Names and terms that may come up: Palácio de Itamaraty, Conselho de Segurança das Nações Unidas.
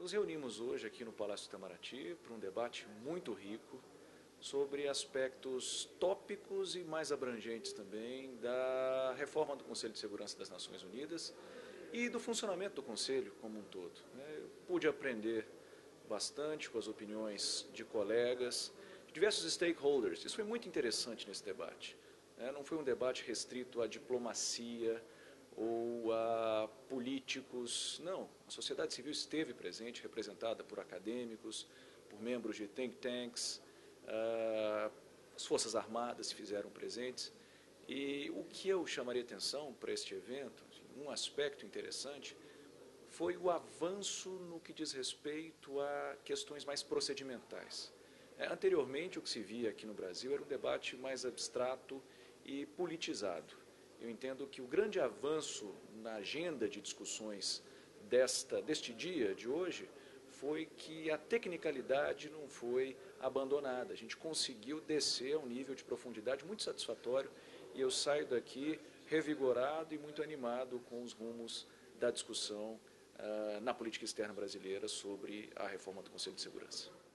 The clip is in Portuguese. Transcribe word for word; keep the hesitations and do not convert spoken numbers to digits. Nos reunimos hoje aqui no Palácio de Itamaraty para um debate muito rico sobre aspectos tópicos e mais abrangentes também da reforma do Conselho de Segurança das Nações Unidas e do funcionamento do Conselho como um todo. Eu pude aprender bastante com as opiniões de colegas, diversos stakeholders. Isso foi muito interessante nesse debate. Não foi um debate restrito à diplomacia ou a políticos, não. A sociedade civil esteve presente, representada por acadêmicos, por membros de think tanks, as Forças Armadas se fizeram presentes. E o que eu chamaria atenção para este evento, um aspecto interessante, foi o avanço no que diz respeito a questões mais procedimentais. Anteriormente, o que se via aqui no Brasil era um debate mais abstrato e politizado. Eu entendo que o grande avanço na agenda de discussões desta, deste dia de hoje foi que a tecnicalidade não foi abandonada. A gente conseguiu descer a um nível de profundidade muito satisfatório e eu saio daqui revigorado e muito animado com os rumos da discussão uh, na política externa brasileira sobre a reforma do Conselho de Segurança.